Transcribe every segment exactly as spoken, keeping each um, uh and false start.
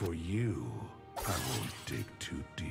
For you, I won't dig too deep.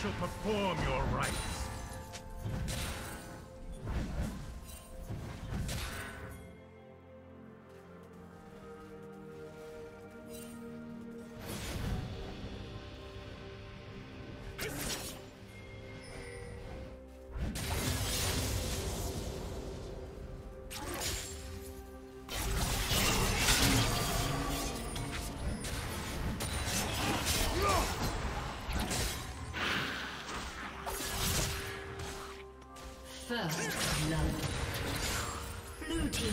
Shall perform your rites. First love. Blue team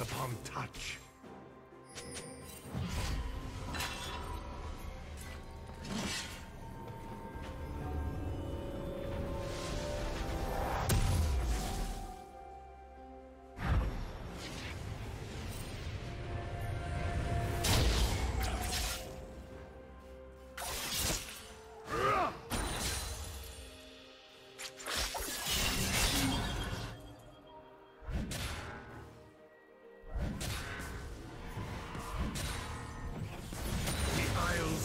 Upon touch.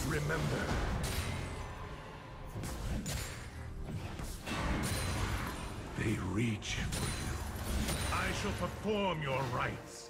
Remember. They reach for you. I shall perform your rites.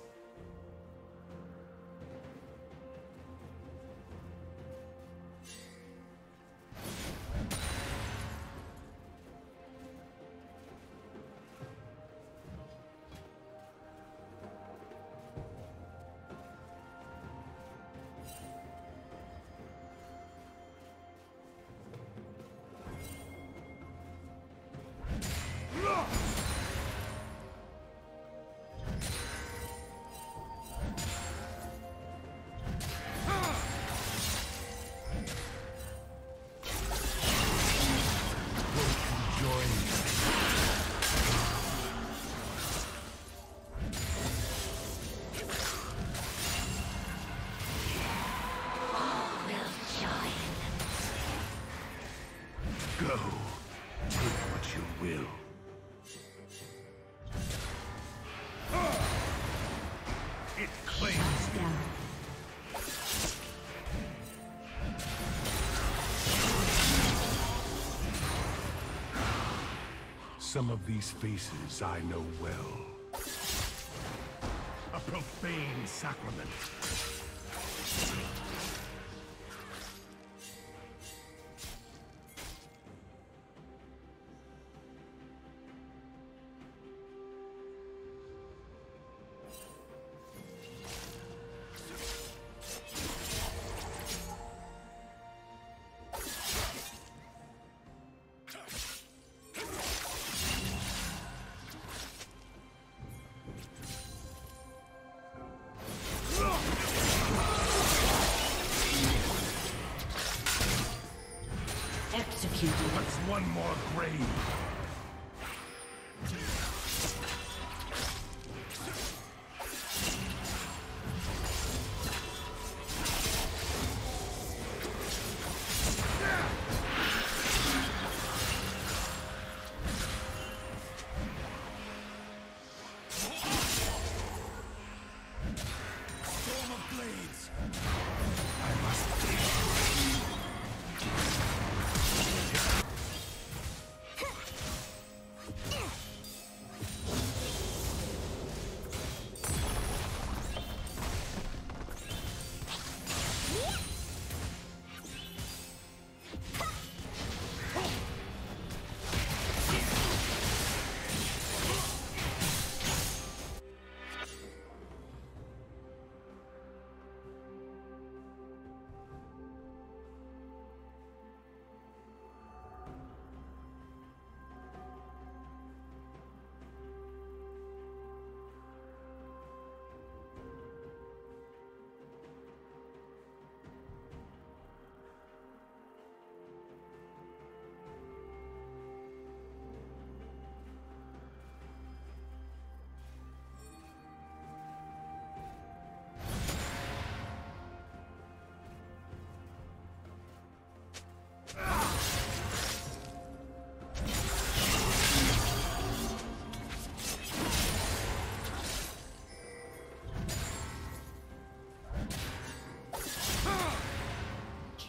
Some of these faces I know well. A profane sacrament. She delights one more grave.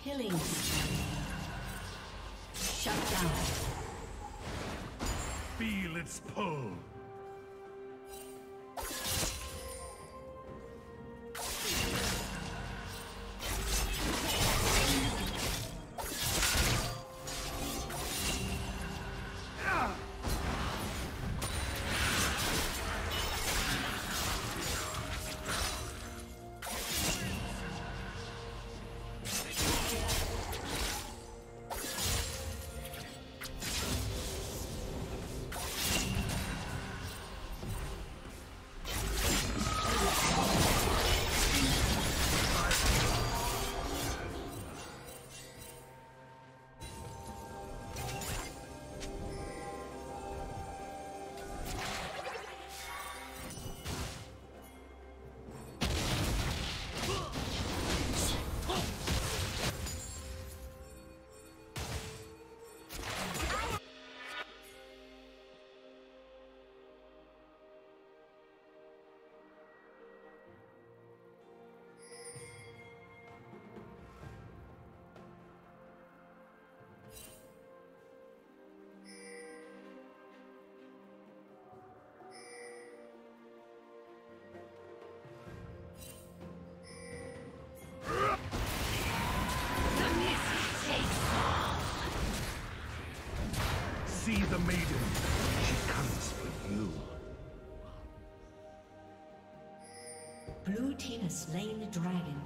Killing. Shut down. Feel its pull. See the maiden. She comes for you. Blue team has slain the dragon.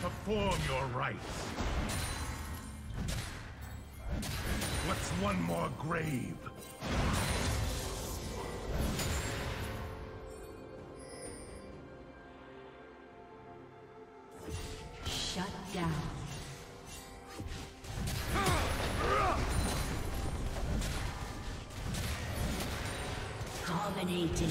Perform your rites. What's one more grave? Dominating.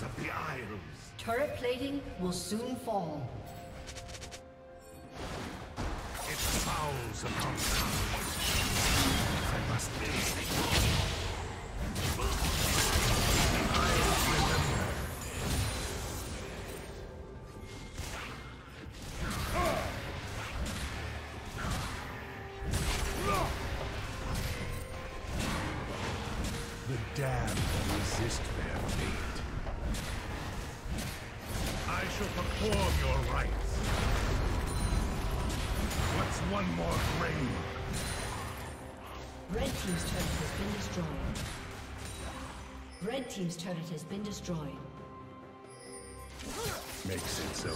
Of the Isles. Turret plating will soon fall. It fouls upon us. I must be. The damned resist their fate. I shall perform your rites. What's one more grave? Red Team's turret has been destroyed. Red Team's turret has been destroyed. Makes it so.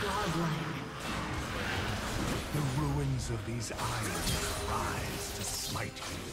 Godlike. The ruins of these islands rise to smite you.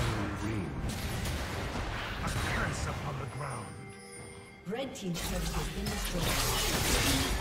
reign. A curse upon the ground. Red Team's turret has been destroyed.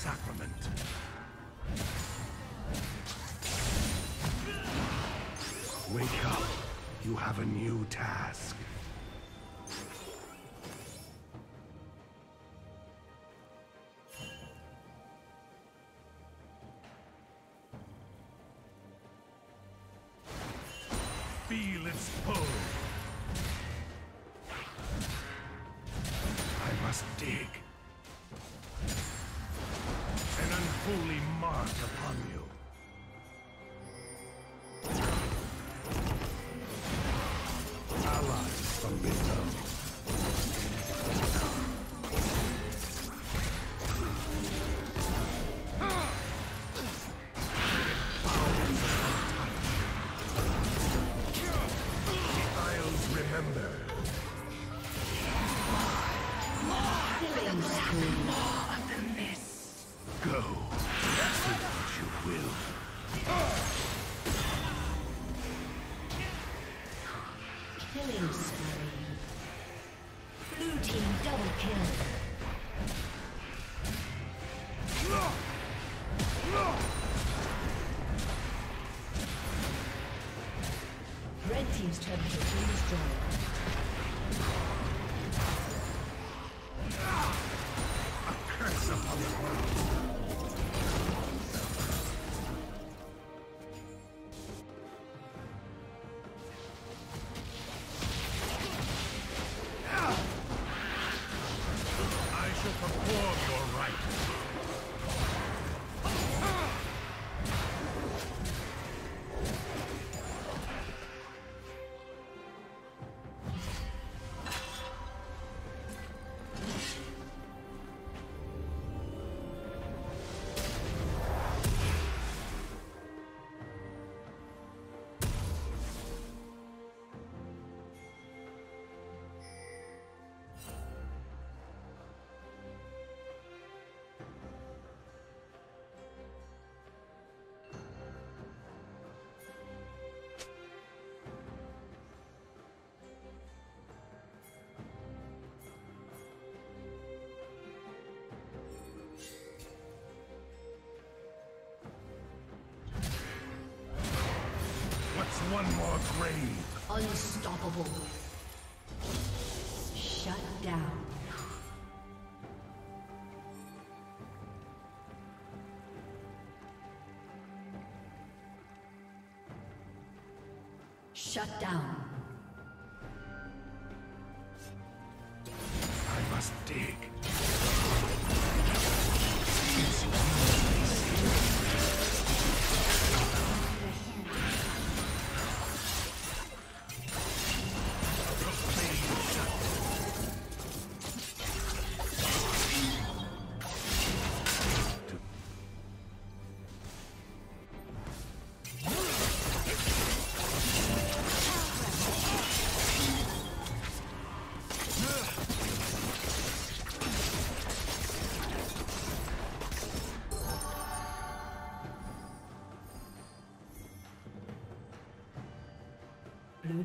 sacrament. Wake up. You have a new task. Feel its pull. I must dig. An unholy mark upon you. Allies from below. Team's turn to a curse upon the world. I shall perform your right. One more grave. Unstoppable. Shut down. Shut down. I must dig. Blue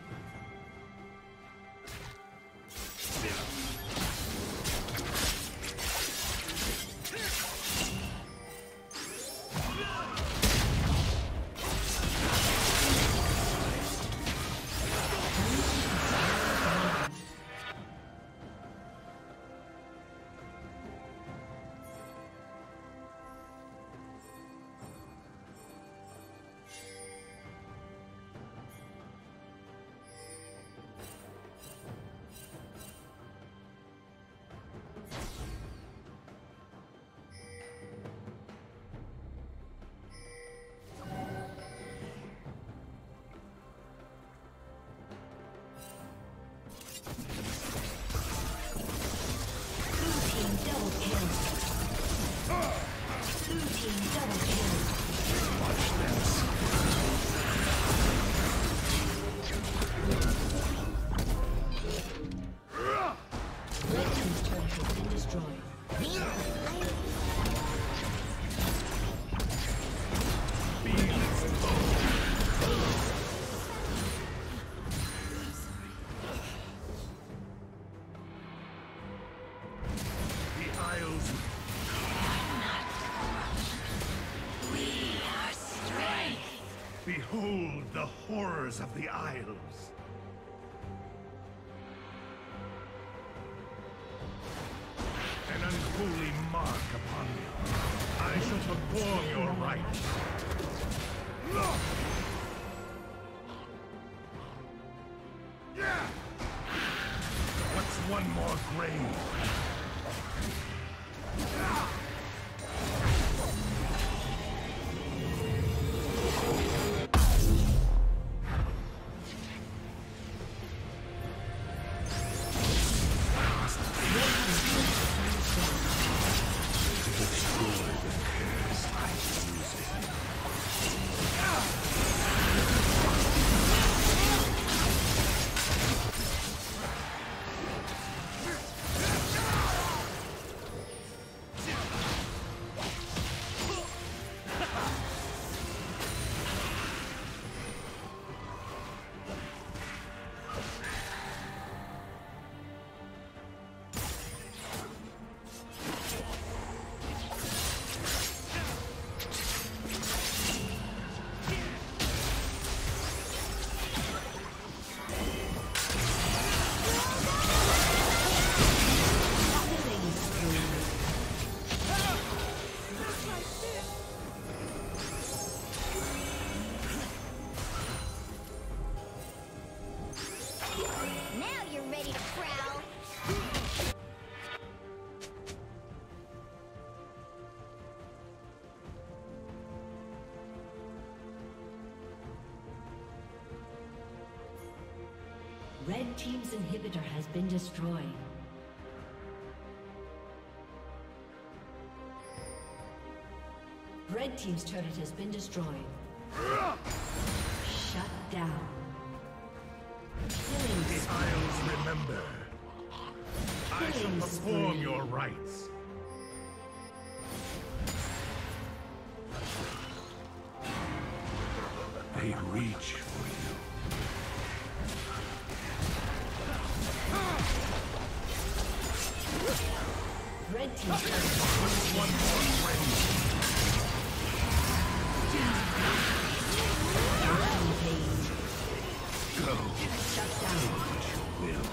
Behold the horrors of the Isles! An unholy mark upon you. I shall perform your rite. Yeah! What's one more grave? Red Team's inhibitor has been destroyed. Red Team's turret has been destroyed. Shut down. Killing the Isles remember. I shall perform your rites. They reach for you. Red Team. One more friend. Go. Shut down. Will.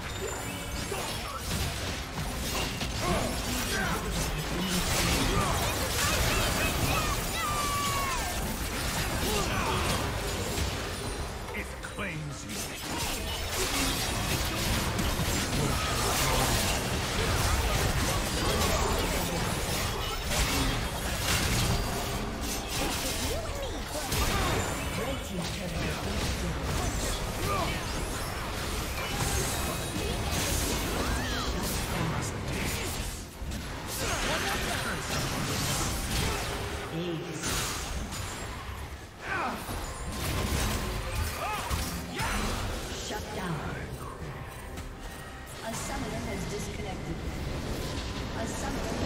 Something.